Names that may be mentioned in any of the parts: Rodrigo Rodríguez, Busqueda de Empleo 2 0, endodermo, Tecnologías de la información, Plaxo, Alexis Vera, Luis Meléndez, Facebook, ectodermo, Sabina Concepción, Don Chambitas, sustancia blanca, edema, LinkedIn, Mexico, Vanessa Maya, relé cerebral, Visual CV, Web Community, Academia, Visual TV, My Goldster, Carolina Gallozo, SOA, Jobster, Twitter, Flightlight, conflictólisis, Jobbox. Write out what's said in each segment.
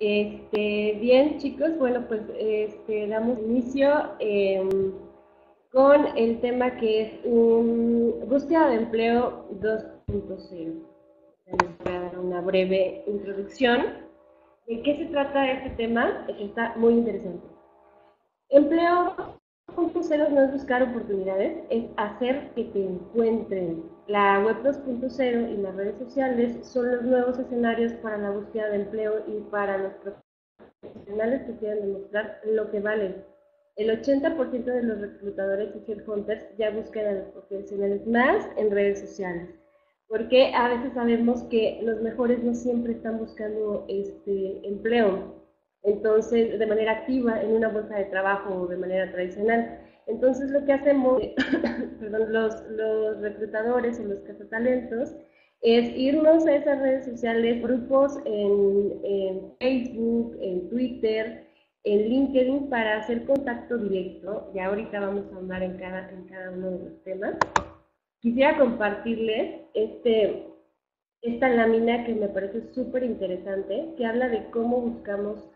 Bien, chicos, bueno, pues damos inicio con el tema que es Búsqueda de Empleo 2.0. Les voy a dar una breve introducción. ¿De qué se trata este tema? Es que está muy interesante. Empleo 2.0 no es buscar oportunidades, es hacer que te encuentren. La web 2.0 y las redes sociales son los nuevos escenarios para la búsqueda de empleo y para los profesionales que quieran demostrar lo que valen. El 80% de los reclutadores y headhunters ya buscan a los profesionales más en redes sociales. Porque a veces sabemos que los mejores no siempre están buscando empleo. Entonces, de manera activa en una bolsa de trabajo o de manera tradicional. Entonces, lo que hacemos perdón, los reclutadores o los cazatalentos es irnos a esas redes sociales, grupos en Facebook, en Twitter, en LinkedIn, para hacer contacto directo. Ya ahorita vamos a hablar en cada uno de los temas. Quisiera compartirles esta lámina que me parece súper interesante, que habla de cómo buscamos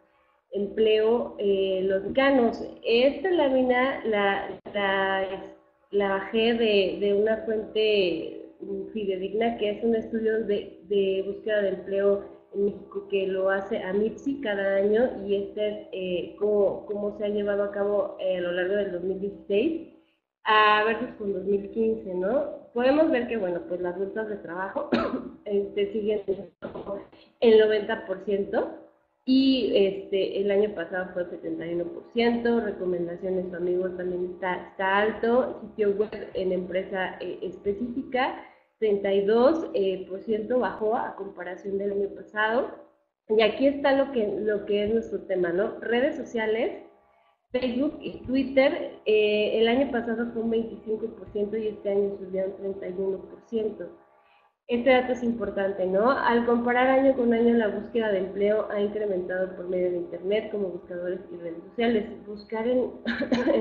empleo los mexicanos. Esta lámina la bajé de una fuente fidedigna, que es un estudio de búsqueda de empleo en México que lo hace Amipsi cada año, y este es cómo se ha llevado a cabo a lo largo del 2016 a versus con 2015, ¿no? Podemos ver que, bueno, pues las bolsas de trabajo siguen el 90%. Y el año pasado fue el 71%, recomendaciones de amigos también está alto, sitio web en empresa específica, 32% bajó a comparación del año pasado. Y aquí está lo que es nuestro tema, ¿no? Redes sociales, Facebook y Twitter, el año pasado fue un 25% y este año subieron 31%. Este dato es importante, ¿no? Al comparar año con año, la búsqueda de empleo ha incrementado por medio de Internet, como buscadores y redes sociales. Buscar en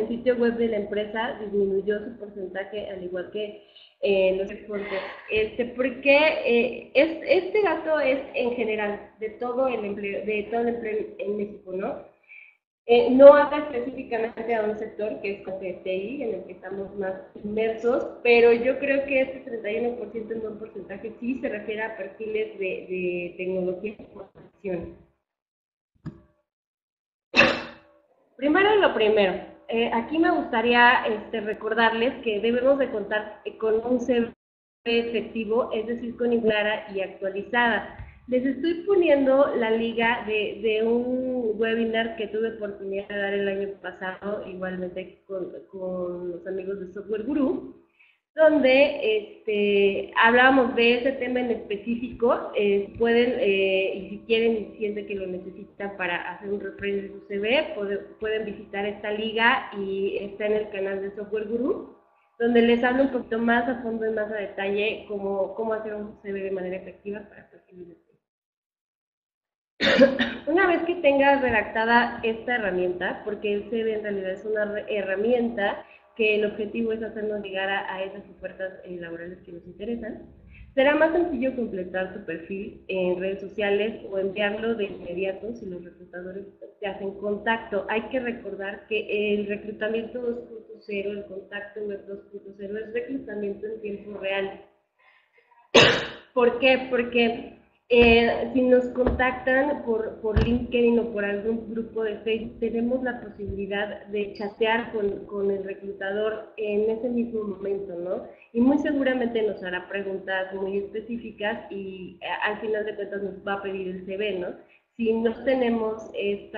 sitio web de la empresa disminuyó su porcentaje, al igual que los esfuerzos. Porque este dato es en general de todo el empleo, en México, ¿no? No habla específicamente a un sector que es TI, en el que estamos más inmersos, pero yo creo que este 31% en buen porcentaje sí se refiere a perfiles de tecnología de información. Primero, aquí me gustaría recordarles que debemos de contar con un CV efectivo, es decir, con clara y actualizada. Les estoy poniendo la liga de un webinar que tuve oportunidad de dar el año pasado, igualmente con los amigos de Software Guru, donde hablábamos de ese tema en específico. Pueden, y si quieren y sienten que lo necesitan para hacer un refresh de su CV, pueden visitar esta liga y está en el canal de Software Guru, donde les hablo un poquito más a fondo y más a detalle cómo hacer un CV de manera efectiva para perfiles de empleo. Una vez que tengas redactada esta herramienta, porque el CV en realidad es una herramienta que el objetivo es hacernos llegar a esas ofertas laborales que nos interesan, será más sencillo completar tu perfil en redes sociales o enviarlo de inmediato si los reclutadores te hacen contacto. Hay que recordar que el reclutamiento 2.0, el contacto web 2.0, es reclutamiento en tiempo real. ¿Por qué? Porque si nos contactan por LinkedIn o por algún grupo de Facebook, tenemos la posibilidad de chatear con el reclutador en ese mismo momento, ¿no? Y muy seguramente nos hará preguntas muy específicas y al final de cuentas nos va a pedir el CV, ¿no? Si no tenemos el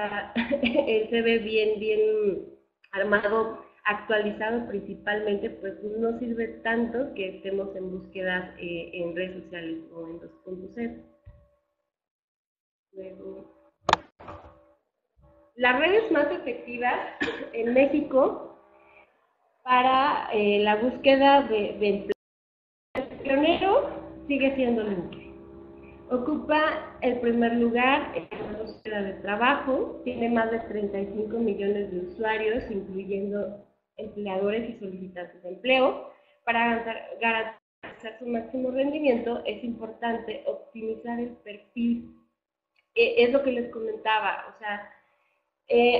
CV bien armado, actualizado principalmente, pues no sirve tanto que estemos en búsquedas en redes sociales o en 2.0. Las redes más efectivas en México para la búsqueda de empleo. El pionero sigue siendo LinkedIn. Ocupa el primer lugar en la búsqueda de trabajo, tiene más de 35 millones de usuarios, incluyendo empleadores y solicitantes de empleo. Para garantizar su máximo rendimiento es importante optimizar el perfil es lo que les comentaba, o sea,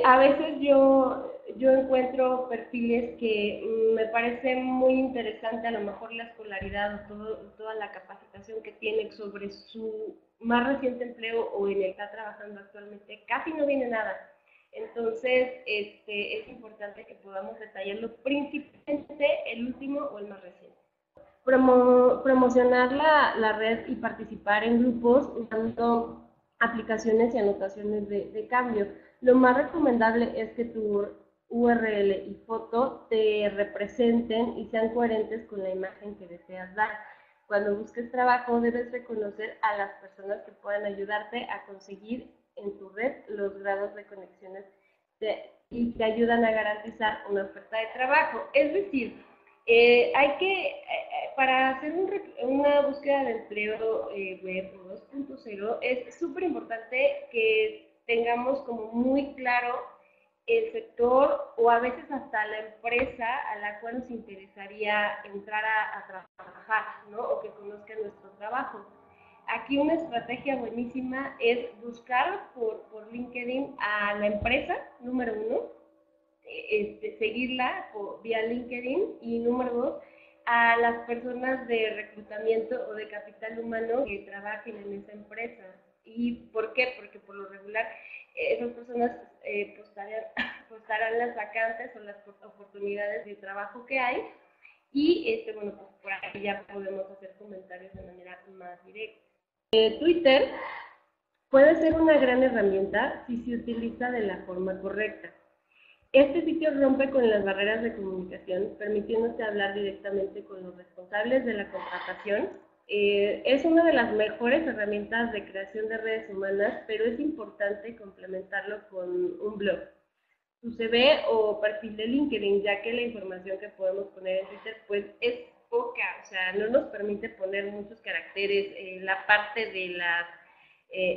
a veces yo encuentro perfiles que me parece muy interesante a lo mejor la escolaridad o toda la capacitación que tienen sobre su más reciente empleo o en el que está trabajando actualmente, casi no viene nada. Entonces, es importante que podamos detallarlo principalmente el último o el más reciente. Promocionar la red y participar en grupos usando aplicaciones y anotaciones de cambio. Lo más recomendable es que tu URL y foto te representen y sean coherentes con la imagen que deseas dar. Cuando busques trabajo, debes reconocer a las personas que puedan ayudarte a conseguir en tu red los grados de conexiones y te ayudan a garantizar una oferta de trabajo. Es decir, hay que, para hacer una búsqueda de empleo web 2.0, es súper importante que tengamos como muy claro el sector o a veces hasta la empresa a la cual nos interesaría entrar a trabajar, ¿no? O que conozcan nuestro trabajo. Aquí una estrategia buenísima es buscar por LinkedIn a la empresa, número uno, seguirla vía LinkedIn, y número dos, a las personas de reclutamiento o de capital humano que trabajen en esa empresa. ¿Y por qué? Porque por lo regular esas personas postarán las vacantes o las oportunidades de trabajo que hay, y bueno, pues por ahí ya podemos hacer comentarios de manera más directa. Twitter puede ser una gran herramienta si se utiliza de la forma correcta. Este sitio rompe con las barreras de comunicación, permitiéndose hablar directamente con los responsables de la contratación. Es una de las mejores herramientas de creación de redes humanas, pero es importante complementarlo con un blog, tu CV o perfil de LinkedIn, ya que la información que podemos poner en Twitter pues es poca, o sea, no nos permite poner muchos caracteres. La parte de las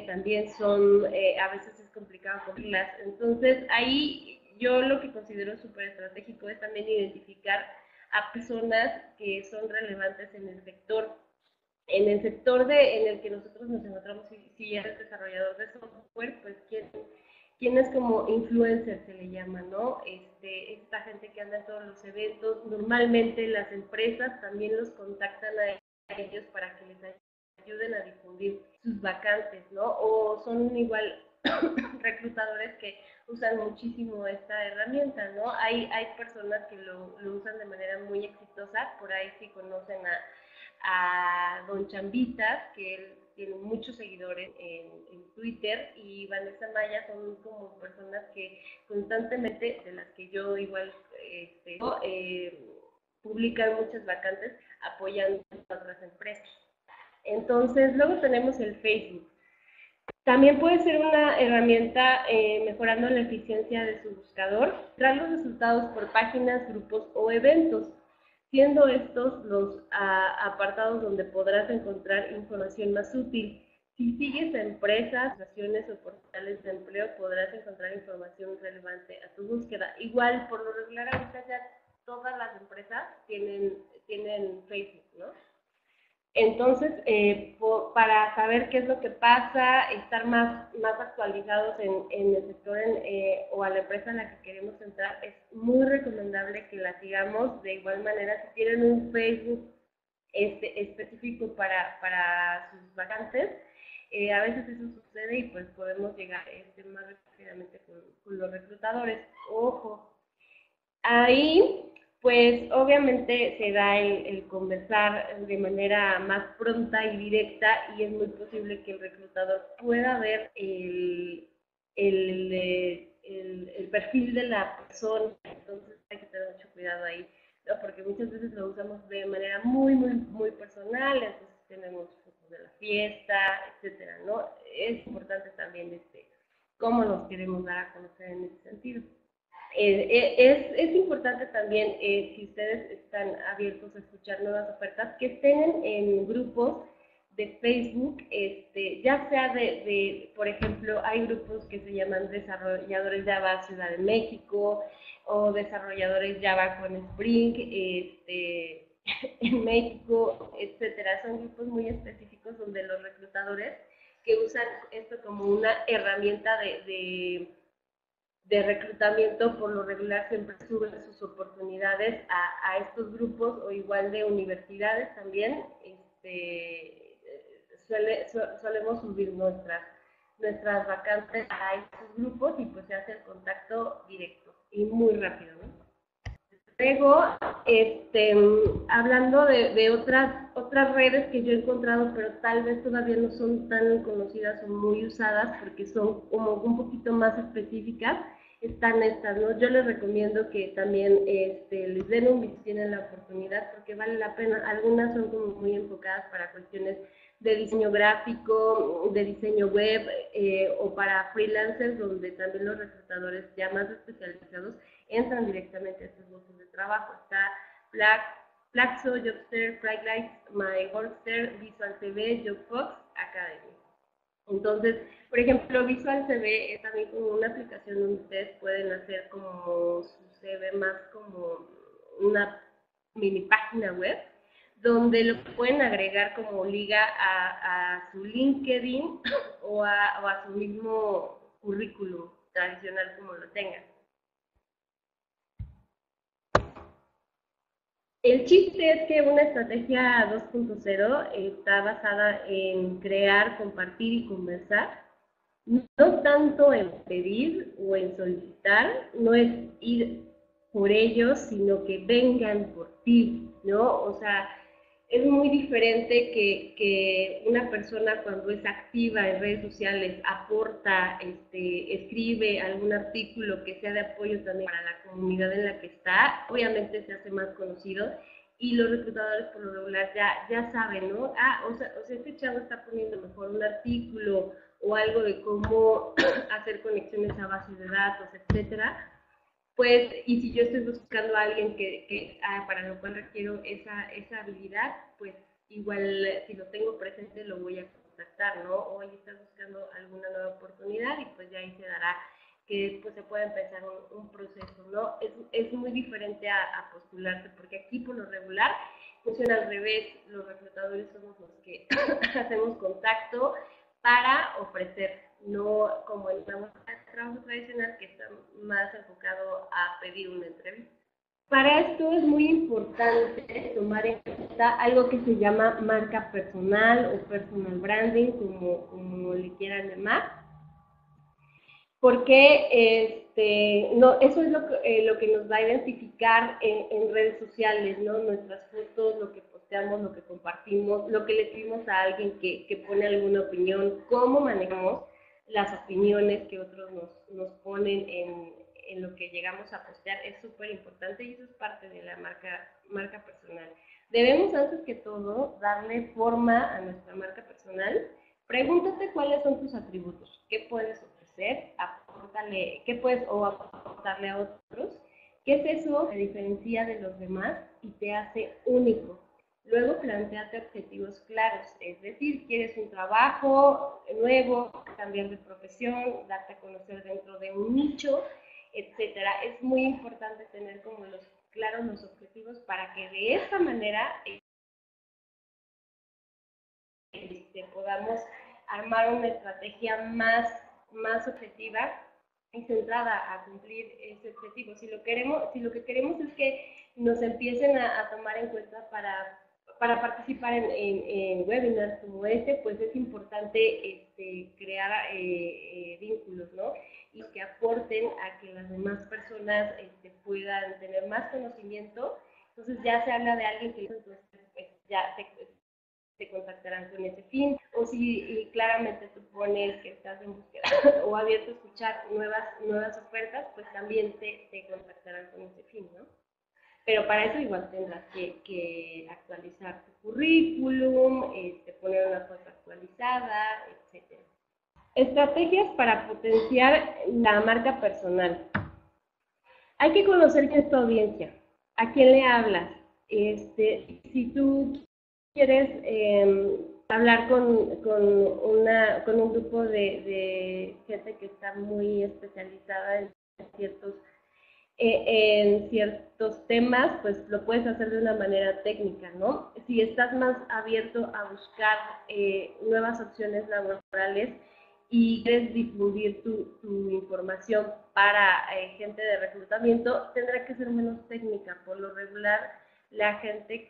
también son, a veces es complicado ponerlas. Entonces ahí yo lo que considero súper estratégico es también identificar a personas que son relevantes en el sector. En el sector en el que nosotros nos encontramos, si eres desarrollador de software, pues quién es como influencer, se le llama, ¿no? Esta gente que anda en todos los eventos, normalmente las empresas también los contactan a ellos para que les ayuden a difundir sus vacantes, ¿no? O son igual reclutadores que usan muchísimo esta herramienta, ¿no? Hay personas que lo usan de manera muy exitosa. Por ahí sí conocen a Don Chambitas, que él tiene muchos seguidores en Twitter, y Vanessa Maya son como personas que constantemente, de las que yo igual publican muchas vacantes apoyando a otras empresas. Entonces, luego tenemos el Facebook. También puede ser una herramienta mejorando la eficiencia de su buscador, tras los resultados por páginas, grupos o eventos, siendo estos los apartados donde podrás encontrar información más útil. Si sigues a empresas, asociaciones o portales de empleo, podrás encontrar información relevante a tu búsqueda. Igual, por lo regular, ahorita ya todas las empresas tienen Facebook, ¿no? Entonces, para saber qué es lo que pasa, estar más actualizados en el sector o a la empresa en la que queremos entrar, es muy recomendable que la sigamos. De igual manera, si tienen un Facebook específico para sus vacantes, a veces eso sucede y pues podemos llegar más rápidamente con los reclutadores. ¡Ojo! Ahí, pues obviamente se da el conversar de manera más pronta y directa, y es muy posible que el reclutador pueda ver el perfil de la persona. Entonces hay que tener mucho cuidado ahí, ¿no? Porque muchas veces lo usamos de manera muy, muy, muy personal. Entonces tenemos fotos de la fiesta, etcétera, ¿no? Es importante también cómo nos queremos dar a conocer en ese sentido. Es importante también, si ustedes están abiertos a escuchar nuevas ofertas, que estén en grupos de Facebook, ya sea por ejemplo, hay grupos que se llaman Desarrolladores Java Ciudad de México o Desarrolladores Java con Spring en México, etcétera. Son grupos muy específicos donde los reclutadores que usan esto como una herramienta de reclutamiento, por lo regular siempre suben sus oportunidades a estos grupos, o igual de universidades también, solemos subir nuestras vacantes a estos grupos y pues se hace el contacto directo y muy rápido, ¿no? Luego, hablando de otras redes que yo he encontrado, pero tal vez todavía no son tan conocidas o muy usadas porque son como un poquito más específicas, están estas, ¿no? Yo les recomiendo que también les den un vistazo si tienen la oportunidad, porque vale la pena. Algunas son como muy enfocadas para cuestiones de diseño gráfico, de diseño web, o para freelancers, donde también los reclutadores ya más especializados entran directamente a estos grupos de trabajo. Está Plaxo, Jobster, Flightlight, My Goldster, Visual TV, Jobbox, Academia. Entonces, por ejemplo, Visual CV es también como una aplicación donde ustedes pueden hacer como su CV, más como una mini página web, donde lo pueden agregar como liga a su LinkedIn o a su mismo currículum tradicional, como lo tengan. El chiste es que una estrategia 2.0 está basada en crear, compartir y conversar, no tanto en pedir o en solicitar, no es ir por ellos, sino que vengan por ti, ¿no? O sea, es muy diferente que una persona, cuando es activa en redes sociales, aporta, escribe algún artículo que sea de apoyo también para la comunidad en la que está, obviamente se hace más conocido y los reclutadores por lo regular ya saben, ¿no? Ah, o sea, este chavo está poniendo mejor un artículo o algo de cómo hacer conexiones a bases de datos, etcétera. Pues, y si yo estoy buscando a alguien que para lo cual requiero esa habilidad, pues igual si lo tengo presente lo voy a contactar, ¿no? O ahí estás buscando alguna nueva oportunidad y pues ya ahí se dará que pues se pueda empezar un proceso, ¿no? Es muy diferente a postularse, porque aquí por lo regular funciona al revés. Los reclutadores somos los que hacemos contacto para ofrecer, no como el trabajo tradicional, que está más enfocado a pedir una entrevista. Para esto es muy importante tomar en cuenta algo que se llama marca personal o personal branding, como le quieran llamar, porque eso es lo que nos va a identificar en redes sociales, ¿no? Nuestras fotos, lo que posteamos, lo que compartimos, lo que le escribimos a alguien que pone alguna opinión, cómo manejamos las opiniones que otros nos ponen en lo que llegamos a postear, es súper importante, y eso es parte de la marca personal. Debemos, antes que todo, darle forma a nuestra marca personal. Pregúntate cuáles son tus atributos, qué puedes ofrecer, aportarle a otros, qué es eso que diferencia de los demás y te hace único. Luego, planteate objetivos claros, es decir, quieres un trabajo nuevo, cambiar de profesión, darte a conocer dentro de un nicho, etcétera. Es muy importante tener como claros los objetivos, para que de esta manera podamos armar una estrategia más objetiva y centrada a cumplir ese objetivo. Si lo que queremos es que nos empiecen a tomar en cuenta para participar en webinars como este, pues es importante crear vínculos, ¿no? Y que aporten a que las demás personas puedan tener más conocimiento. Entonces ya se habla de alguien que ya te contactarán con ese fin. O si claramente tú pones que estás en búsqueda o abierto a escuchar nuevas ofertas, pues también te contactarán con ese fin, ¿no? Pero para eso igual tendrás que actualizar tu currículum, poner una foto actualizada, etc. Estrategias para potenciar la marca personal. Hay que conocer quién es tu audiencia, a quién le hablas. Si tú quieres hablar con un grupo de gente que está muy especializada en ciertos en ciertos temas, pues lo puedes hacer de una manera técnica, ¿no? Si estás más abierto a buscar nuevas opciones laborales y quieres difundir tu información para gente de reclutamiento, tendrá que ser menos técnica. Por lo regular, la gente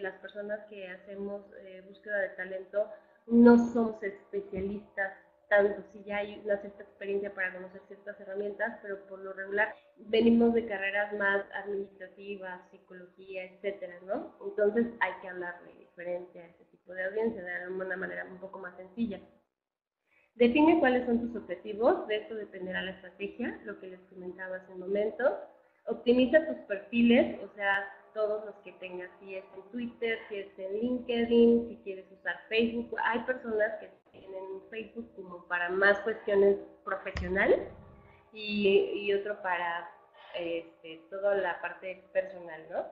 las personas que hacemos búsqueda de talento, no somos especialistas tanto, si ya hay una cierta experiencia para conocer ciertas herramientas, pero por lo regular venimos de carreras más administrativas, psicología, etcétera, ¿no? Entonces hay que hablarle diferente a este tipo de audiencia, de una manera un poco más sencilla. Define cuáles son tus objetivos, de esto dependerá la estrategia, lo que les comentaba hace un momento. Optimiza tus perfiles, o sea, todos los que tengas, si es en Twitter, si es en LinkedIn, si quieres usar Facebook. Hay personas que tienen Facebook como para más cuestiones profesionales y otro para toda la parte personal, ¿no?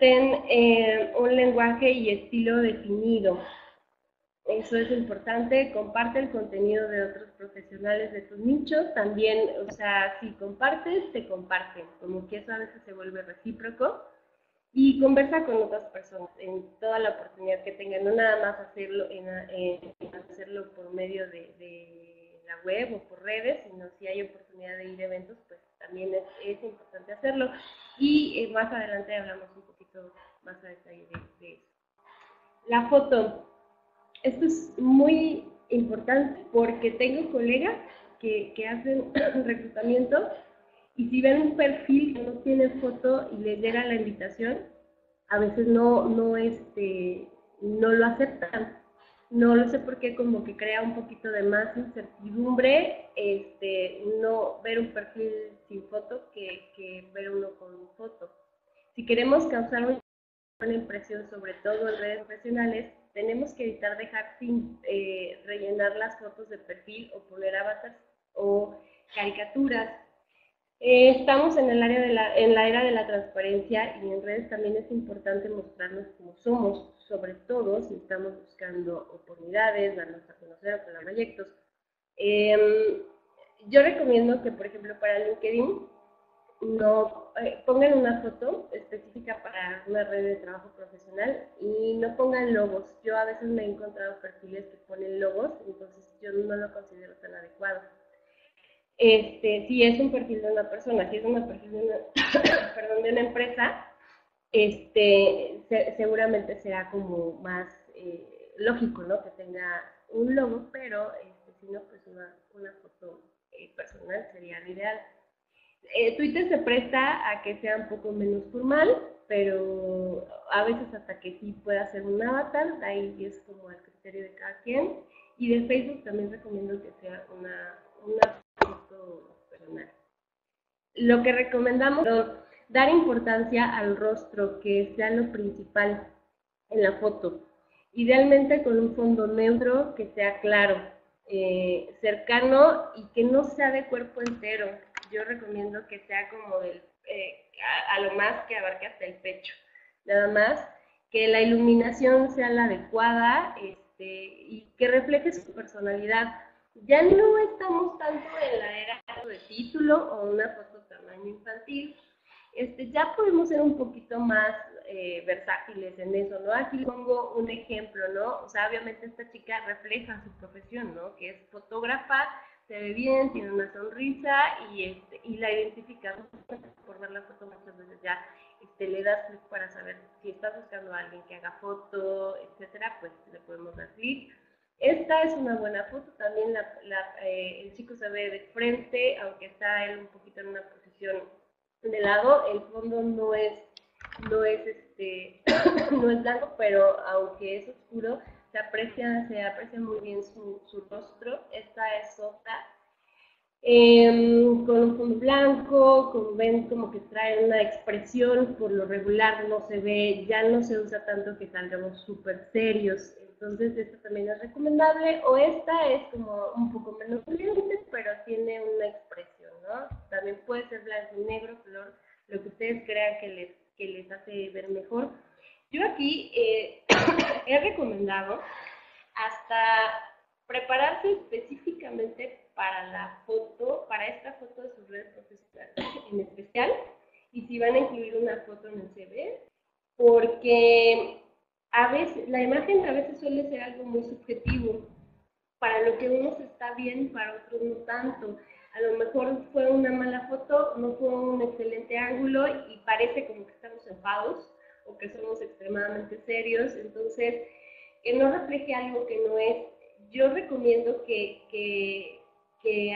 Ten un lenguaje y estilo definido. Eso es importante. Comparte el contenido de otros profesionales de tus nichos. También, o sea, si compartes, te comparten. Como que eso a veces se vuelve recíproco. Y conversa con otras personas en toda la oportunidad que tengan. No nada más hacerlo, hacerlo por medio de la web o por redes, sino si hay oportunidad de ir a eventos, pues también es importante hacerlo. Y más adelante hablamos un poquito más a detalle de eso. La foto. Esto es muy importante porque tengo colegas que hacen reclutamiento y si ven un perfil que no tiene foto y les llega la invitación, a veces no lo aceptan. No lo sé por qué, como que crea un poquito de más incertidumbre no ver un perfil sin foto que ver uno con foto. Si queremos causar una buena impresión, sobre todo en redes profesionales, tenemos que evitar dejar sin rellenar las fotos de perfil o poner avatars o caricaturas. Estamos en la era de la transparencia y en redes también es importante mostrarnos como somos, sobre todo si estamos buscando oportunidades, darnos a conocer o crear proyectos. Yo recomiendo que, por ejemplo, para LinkedIn, no pongan una foto específica para una red de trabajo profesional y no pongan logos. Yo a veces me he encontrado perfiles que ponen logos, entonces yo no lo considero tan adecuado. Si es un perfil de una persona, si es un perfil de una, perdón, de una empresa, seguramente será como más lógico, ¿no? Que tenga un logo, pero si no, pues una foto personal sería lo ideal. Twitter se presta a que sea un poco menos formal, pero a veces hasta que sí pueda ser un avatar, ahí es como el criterio de cada quien. Y de Facebook también recomiendo que sea una foto personal. Lo que recomendamos es dar importancia al rostro, que sea lo principal en la foto. Idealmente con un fondo neutro que sea claro, cercano y que no sea de cuerpo entero. Yo recomiendo que sea como a lo más que abarque hasta el pecho, nada más, que la iluminación sea la adecuada y que refleje su personalidad. Ya no estamos tanto en la era de título o una foto tamaño infantil, ya podemos ser un poquito más versátiles en eso, ¿no? Aquí pongo un ejemplo, ¿no? O sea, obviamente esta chica refleja su profesión, ¿no? Que es fotógrafa, se ve bien, tiene una sonrisa y la identificamos por ver la foto muchas veces ya. Le das clic para saber si estás buscando a alguien que haga foto, etcétera, pues le podemos dar clic. Esta es una buena foto, también el chico se ve de frente, aunque está él un poquito en una posición de lado. El fondo no es blanco, pero aunque es oscuro, se aprecia muy bien su rostro. Esta es otra, con un fondo blanco, ven como que trae una expresión. Por lo regular no se ve, ya no se usa tanto que salgamos súper serios, entonces esta también es recomendable. O esta es como un poco menos brillante, pero tiene una expresión, ¿no? También puede ser blanco, negro, color, lo que ustedes crean que les hace ver mejor. Yo aquí he recomendado hasta prepararse específicamente para esta foto de sus redes profesionales social y si van a incluir una foto en el CV, porque a veces, la imagen a veces suele ser algo muy subjetivo. Para lo que unos está bien, para otros no tanto. A lo mejor fue una mala foto, no fue un excelente ángulo y parece como que estamos enojados o que somos extremadamente serios. Entonces, que no refleje algo que no es. Yo recomiendo que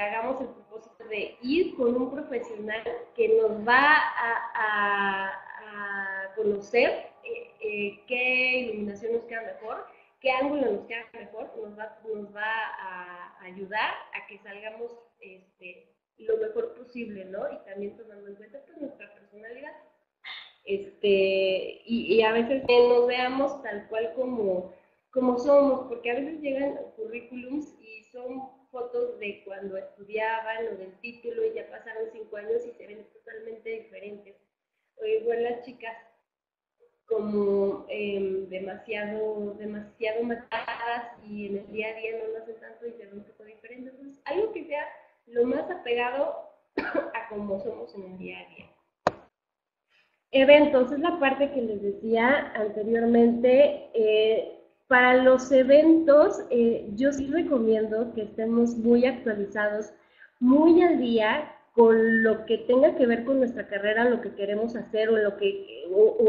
hagamos el propósito de ir con un profesional que nos va a conocer qué iluminación nos queda mejor, qué ángulo nos queda mejor, nos va a ayudar a que salgamos lo mejor posible, ¿no? Y también tomando en cuenta pues, nuestra personalidad. Y a veces que nos veamos tal cual como somos, porque a veces llegan currículums y son fotos de cuando estudiaban o del título y ya pasaron 5 años y se ven totalmente diferentes. O igual las chicas como demasiado matadas y en el día a día no lo hacen tanto y se ven un poco diferentes. Entonces, algo que sea lo más apegado a como somos en el día a día. Eventos, es la parte que les decía anteriormente. Para los eventos, yo sí recomiendo que estemos muy actualizados, muy al día con lo que tenga que ver con nuestra carrera, lo que queremos hacer o,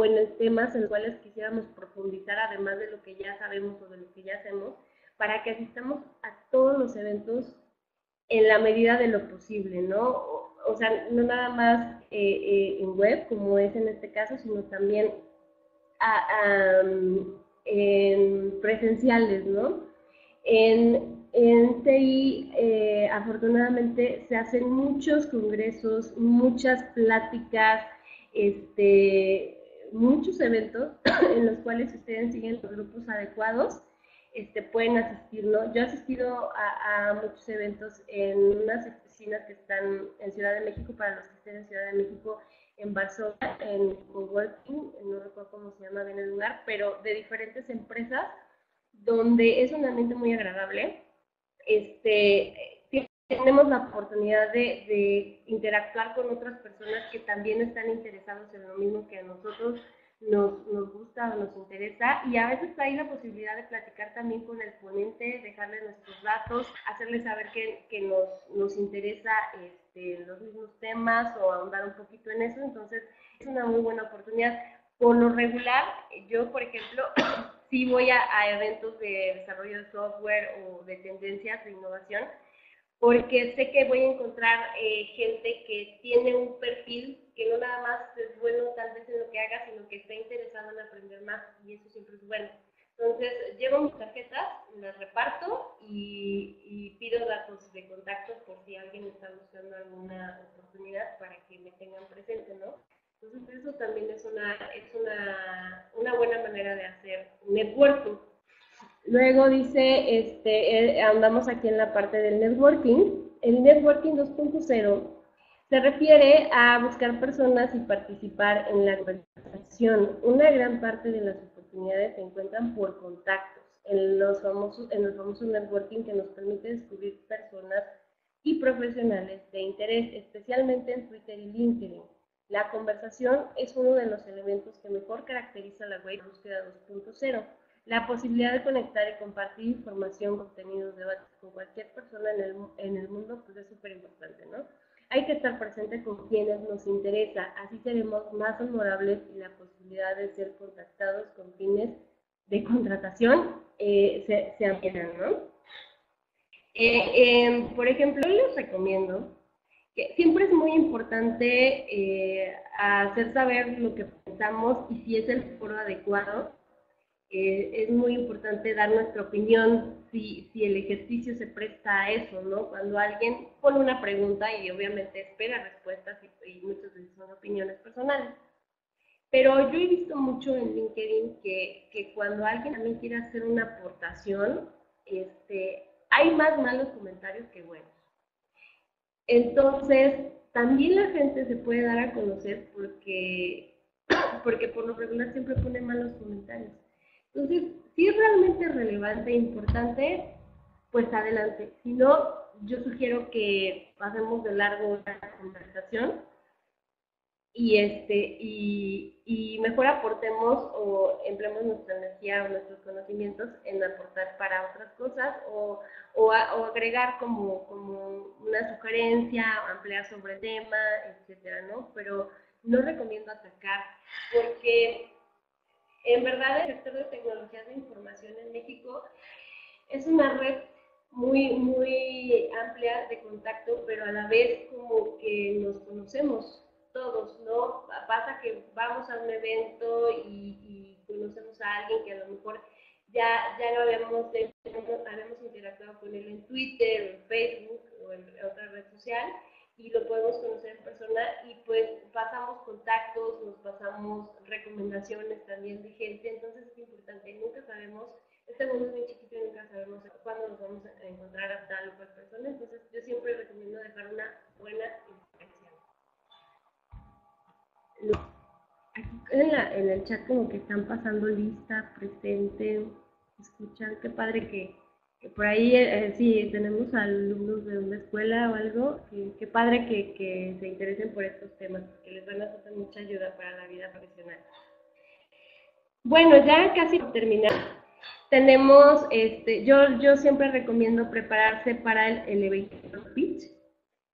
en los temas en los cuales quisiéramos profundizar, además de lo que ya sabemos o de lo que ya hacemos, para que asistamos a todos los eventos en la medida de lo posible, ¿no? O sea, no nada más en web, como es en este caso, sino también en presenciales, ¿no? En TI, afortunadamente, se hacen muchos congresos, muchas pláticas, muchos eventos en los cuales ustedes siguen los grupos adecuados, pueden asistir, ¿no? Yo he asistido a muchos eventos en unas oficinas que están en Ciudad de México, para los que estén en Ciudad de México, en Barcelona, en coworking, no recuerdo cómo se llama bien el lugar, pero de diferentes empresas, donde es un ambiente muy agradable. Tenemos la oportunidad de interactuar con otras personas que también están interesados en lo mismo que a nosotros nos gusta o nos interesa, y a veces hay la posibilidad de platicar también con el ponente, dejarle nuestros datos, hacerle saber que nos interesa los mismos temas o ahondar un poquito en eso. Entonces es una muy buena oportunidad. Por lo regular, yo por ejemplo sí voy a eventos de desarrollo de software o de tendencias de innovación, porque sé que voy a encontrar gente que tiene un perfil que no nada más es bueno tal vez en lo que haga, sino que está interesado en aprender más, y eso siempre es bueno. Entonces, llevo mis tarjetas, las reparto y pido datos de contactos por si alguien está buscando alguna oportunidad para que me tengan presente, ¿no? Entonces, eso también es una buena manera de hacer networking. Luego dice, andamos aquí en la parte del networking. El networking 2.0 se refiere a buscar personas y participar en la conversación. Una gran parte de las oportunidades se encuentran por contactos, en el famoso networking que nos permite descubrir personas y profesionales de interés, especialmente en Twitter y LinkedIn. La conversación es uno de los elementos que mejor caracteriza la web Busqueda 2.0. La posibilidad de conectar y compartir información, contenidos, debates con cualquier persona en el mundo, pues es súper importante, ¿no? Hay que estar presente con quienes nos interesa, así seremos más honorables y la posibilidad de ser contactados con fines de contratación se amplían, ¿no? Por ejemplo, yo les recomiendo que siempre es muy importante hacer saber lo que pensamos y si es el foro adecuado. Es muy importante dar nuestra opinión si el ejercicio se presta a eso, ¿no? Cuando alguien pone una pregunta y obviamente espera respuestas y muchas veces son opiniones personales. Pero yo he visto mucho en LinkedIn que cuando alguien también quiere hacer una aportación, hay más malos comentarios que buenos. Entonces, también la gente se puede dar a conocer porque por lo regular siempre pone malos comentarios. Entonces, si es realmente relevante e importante, pues adelante. Si no, yo sugiero que pasemos de largo la conversación y mejor aportemos o empleemos nuestra energía o nuestros conocimientos en aportar para otras cosas o agregar como una sugerencia, ampliar sobre el tema, etcétera, ¿no? Pero no recomiendo atacar, porque en verdad el sector de tecnologías de información en México es una red muy amplia de contacto, pero a la vez como que nos conocemos todos, ¿no? Pasa que vamos a un evento y conocemos a alguien que a lo mejor ya lo habíamos interactuado con él en Twitter, o en Facebook o en otra red social, y lo podemos conocer en persona y pues pasamos contactos, nos pasamos recomendaciones también de gente. Entonces es importante, nunca sabemos, este mundo es muy chiquito y nunca sabemos cuándo nos vamos a encontrar a tal o cual persona. Entonces yo siempre recomiendo dejar una buena impresión. En el chat como que están pasando lista, presente, escuchan, qué padre que por ahí, sí, tenemos alumnos de una escuela o algo, qué padre que se interesen por estos temas, que les van a hacer mucha ayuda para la vida profesional. Bueno, ya casi terminamos. Tenemos, yo siempre recomiendo prepararse para el elevator pitch,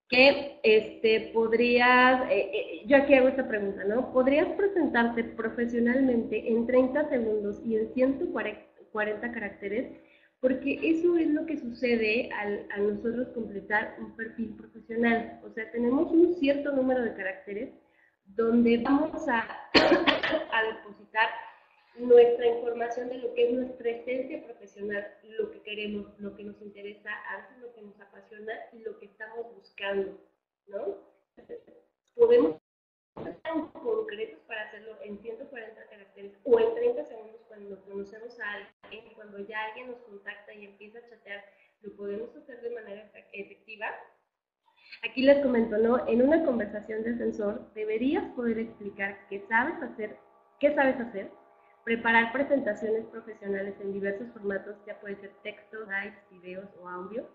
que podrías, yo aquí hago esta pregunta, ¿no? ¿Podrías presentarte profesionalmente en 30 segundos y en 140 caracteres? Porque eso es lo que sucede al nosotros completar un perfil profesional. O sea, tenemos un cierto número de caracteres donde vamos a depositar nuestra información de lo que es nuestra esencia profesional, lo que queremos, lo que nos interesa, a veces lo que nos apasiona y lo que estamos buscando, ¿no? Podemos ser tan concretos para hacerlo en 140 caracteres o en 30 segundos cuando conocemos a alguien, cuando ya alguien nos contacta y empieza a chatear, lo podemos hacer de manera efectiva. Aquí les comento, ¿no? En una conversación de ascensor deberías poder explicar qué sabes hacer, preparar presentaciones profesionales en diversos formatos, ya puede ser texto, slides, videos o audio,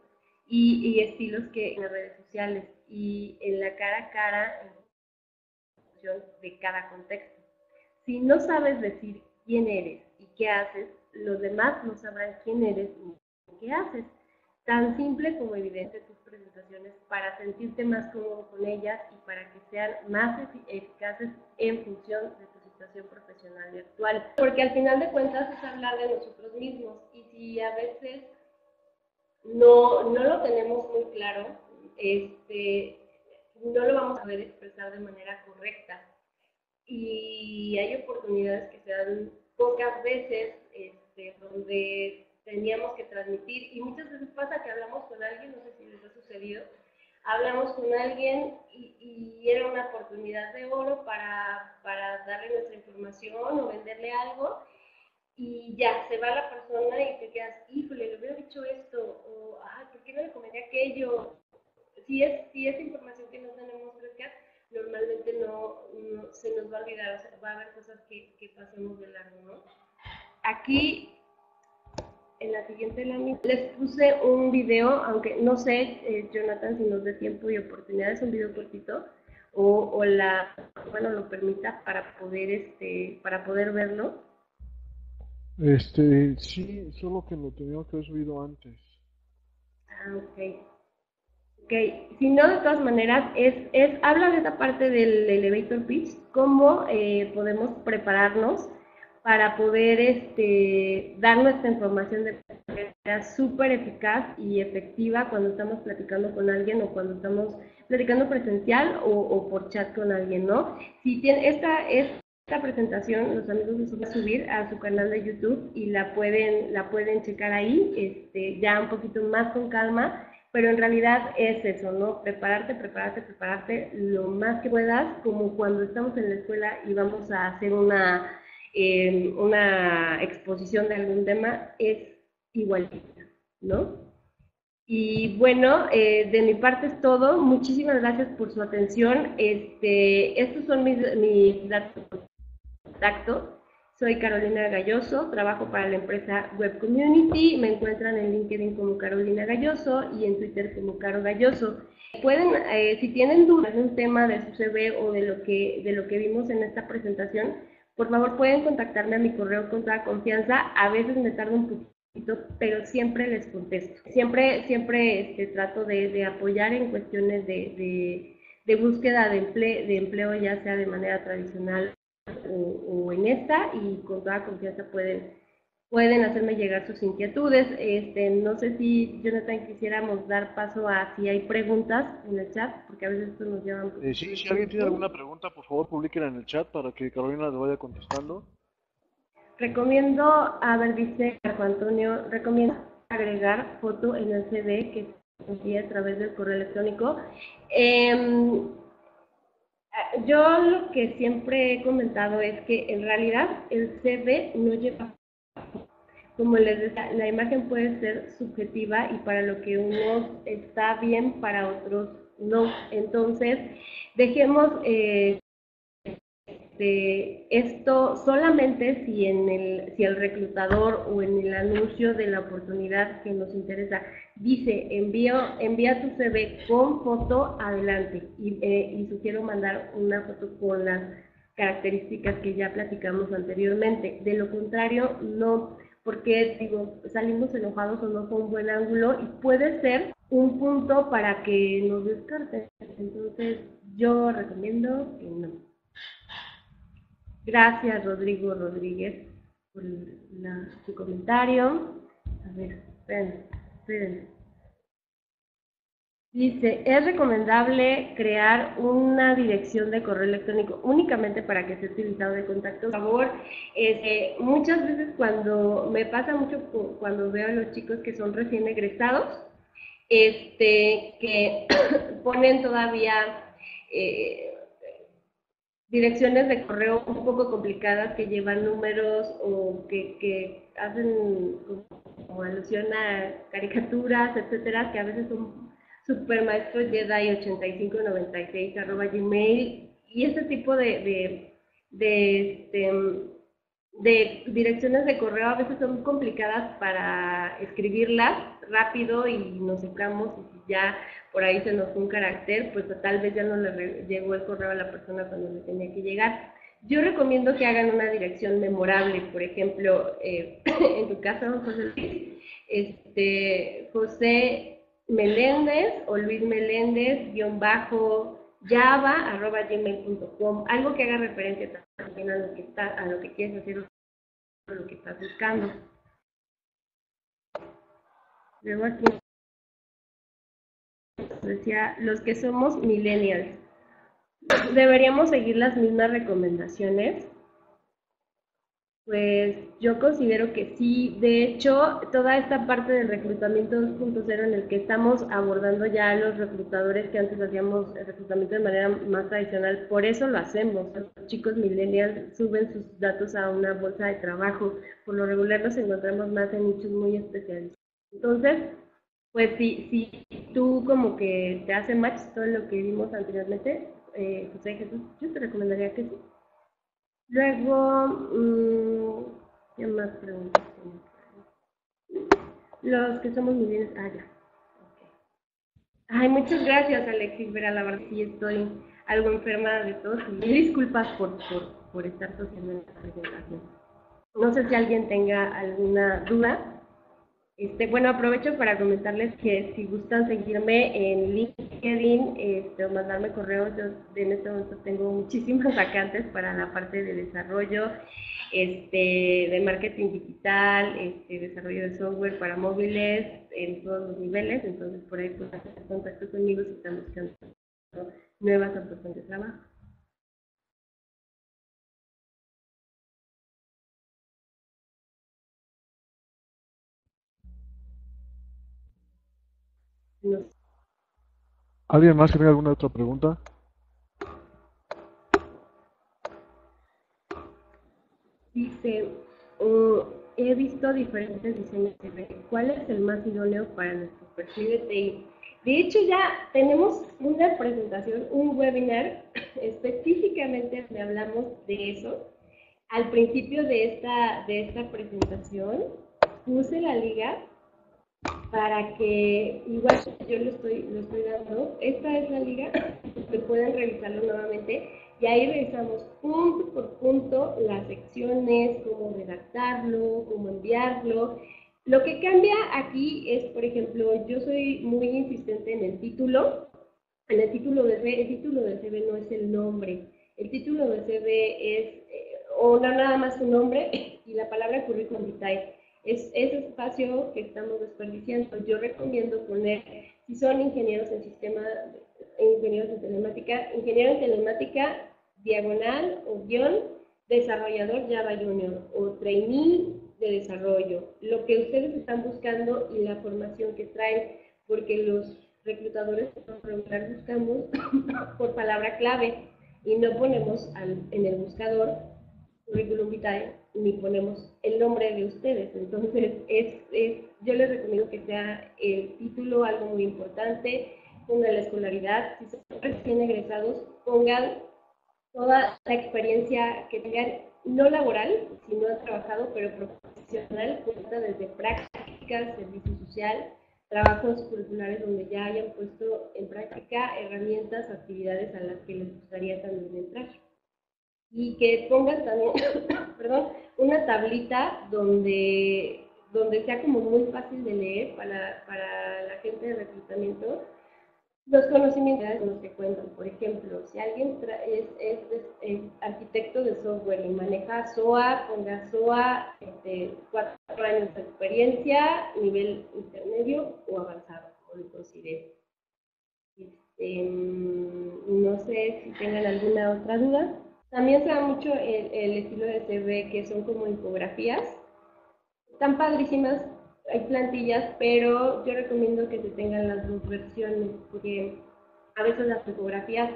y estilos que en las redes sociales y en la cara a cara, en función de cada contexto. Si no sabes decir quién eres y qué haces, los demás no sabrán quién eres y qué haces. Tan simple como evidente tus presentaciones para sentirte más cómodo con ellas y para que sean más eficaces en función de tus profesional y actual, porque al final de cuentas es hablar de nosotros mismos, y si a veces no lo tenemos muy claro, no lo vamos a poder expresar de manera correcta, y hay oportunidades que se dan pocas veces donde teníamos que transmitir, y muchas veces pasa que hablamos con alguien, no sé si les ha sucedido, hablamos con alguien y era una oportunidad de oro para darle nuestra información o venderle algo, y ya, se va la persona y te quedas, híjole, le hubiera dicho esto, o, ay, ¿por qué no le comenté aquello? Si es información que no tenemos fresca, normalmente no se nos va a olvidar, o sea, va a haber cosas que pasemos de largo, ¿no? Aquí, en la siguiente lámina les puse un video, aunque no sé, Jonathan, si nos dé tiempo y oportunidades, un video cortito, lo permita para poder verlo. Sí, solo que lo tenía que haber subido antes. Ah, ok. Si no, de todas maneras, habla de esta parte del elevator pitch, cómo podemos prepararnos para poder dar nuestra información de manera súper eficaz y efectiva cuando estamos platicando con alguien o cuando estamos platicando presencial o por chat con alguien, ¿no? Si tiene esta presentación, los amigos les van a subir a su canal de YouTube y la pueden checar ahí, ya un poquito más con calma, pero en realidad es eso, ¿no? Prepararte lo más que puedas, como cuando estamos en la escuela y vamos a hacer una exposición de algún tema, es igualita, ¿no? Y bueno, de mi parte es todo. Muchísimas gracias por su atención. Estos son mis datos de contacto. Soy Carolina Gallozo, trabajo para la empresa Web Community. Me encuentran en LinkedIn como Carolina Gallozo y en Twitter como Caro Gallozo. Pueden, si tienen dudas de un tema de su CV o de lo que vimos en esta presentación, por favor pueden contactarme a mi correo con toda confianza. A veces me tardo un poquito, pero siempre les contesto. Siempre trato de apoyar en cuestiones de búsqueda de empleo, ya sea de manera tradicional o en esta, y con toda confianza pueden hacerme llegar sus inquietudes. No sé si, Jonathan, quisiéramos dar paso a si hay preguntas en el chat, porque a veces esto nos lleva... sí, si alguien tiene alguna pregunta, por favor, publíquenla en el chat para que Carolina le vaya contestando. Recomiendo, a ver, dice Marco Antonio, recomiendo agregar foto en el CV que se envía a través del correo electrónico. Yo lo que siempre he comentado es que en realidad el CV no lleva... Como les decía, la imagen puede ser subjetiva y para lo que uno está bien, para otros no. Entonces, dejemos esto solamente si el reclutador o en el anuncio de la oportunidad que nos interesa dice envía tu CV con foto, adelante. Y sugiero mandar una foto con las características que ya platicamos anteriormente. De lo contrario, no... porque digo, salimos enojados o no con buen ángulo y puede ser un punto para que nos descarten. Entonces, yo recomiendo que no. Gracias, Rodrigo Rodríguez, por su comentario. A ver, esperen. Dice, ¿es recomendable crear una dirección de correo electrónico únicamente para que sea utilizado de contacto? Por favor, muchas veces me pasa mucho cuando veo a los chicos que son recién egresados, que ponen todavía direcciones de correo un poco complicadas que llevan números o que hacen como alusión a caricaturas, etcétera, que a veces son... Supermaestro Jedi 8596 @gmail y este tipo de direcciones de correo a veces son complicadas para escribirlas rápido y nos sacamos y si ya por ahí se nos fue un carácter, pues tal vez ya no le llegó el correo a la persona cuando le tenía que llegar. Yo recomiendo que hagan una dirección memorable, por ejemplo, en tu caso, José Luis, José Meléndez o Luis Meléndez _java@gmail.com, algo que haga referencia también a lo que quieres hacer o lo que estás buscando. Luego aquí decía, los que somos millennials, ¿deberíamos seguir las mismas recomendaciones? Pues yo considero que sí. De hecho, toda esta parte del reclutamiento 2.0 en el que estamos abordando ya a los reclutadores que antes hacíamos el reclutamiento de manera más tradicional, por eso lo hacemos. Los chicos millennials suben sus datos a una bolsa de trabajo. Por lo regular los encontramos más en nichos muy especiales. Entonces, pues si tú como que te hace match todo lo que vimos anteriormente, José Jesús, yo te recomendaría que sí. Luego, ¿qué más preguntas? Los que somos millennials, ya. Okay. Ay, muchas gracias, Alexis Vera, la verdad sí estoy algo enferma de tos. Disculpas por estar tosiendo esta presentación. No sé si alguien tenga alguna duda. Bueno, aprovecho para comentarles que si gustan seguirme en LinkedIn o mandarme correos, yo en este momento tengo muchísimas vacantes para la parte de desarrollo, de marketing digital, desarrollo de software para móviles en todos los niveles, entonces por ahí pueden hacer contacto conmigo si están buscando nuevas opciones de trabajo. No. ¿Alguien más que tenga alguna otra pregunta? Dice, he visto diferentes diseños de CV. ¿Cuál es el más idóneo para nuestro perfil de TI? De hecho, ya tenemos una presentación, un webinar, específicamente donde hablamos de eso. Al principio de esta presentación, puse la liga. para que, igual yo lo estoy dando, esta es la liga, que puedan revisarlo nuevamente, y ahí revisamos punto por punto las secciones, cómo redactarlo, cómo enviarlo. Lo que cambia aquí es, por ejemplo, yo soy muy insistente en el título. En el título de CV, el título de CV no es el nombre. El título de CV es, o no nada más su nombre, y la palabra currículum vitae. Es ese espacio que estamos desperdiciando. Yo recomiendo poner, si son ingenieros en sistema, ingenieros en telemática, diagonal o guión, desarrollador Java Junior o trainee de desarrollo. Lo que ustedes están buscando y la formación que traen, porque los reclutadores buscamos por palabra clave y no ponemos en el buscador currículum vitae ni ponemos el nombre de ustedes. Entonces, yo les recomiendo que sea el título algo muy importante, pongan la escolaridad, si son recién egresados, pongan toda la experiencia que tengan, no laboral, si no han trabajado, pero profesional, cuenta desde prácticas, servicio social, trabajos curriculares donde ya hayan puesto en práctica herramientas, actividades a las que les gustaría también entrar. Y que pongan también, perdón, una tablita donde sea como muy fácil de leer para la gente de reclutamiento, los conocimientos con los que cuentan. Por ejemplo, si alguien es arquitecto de software y maneja SOA, ponga SOA, 4 años de experiencia, nivel intermedio o avanzado, como lo considere. No sé si tengan alguna otra duda. También se da mucho el estilo de CV, que son como infografías. Están padrísimas. Hay plantillas, pero yo recomiendo que se tengan las dos versiones, porque a veces las infografías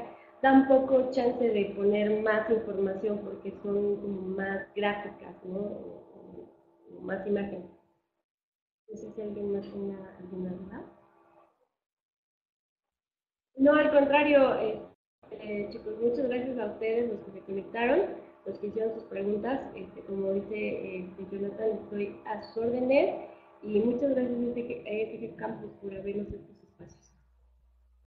dan poco chance de poner más información porque son como más gráficas, ¿no? O más imágenes. No sé si alguien más tiene alguna duda. No, al contrario, chicos, muchas gracias a ustedes, los que se conectaron, los que hicieron sus preguntas. Como dice Jonathan, estoy a sus órdenes. Y muchas gracias a Efiqué Campos por abrirnos estos espacios.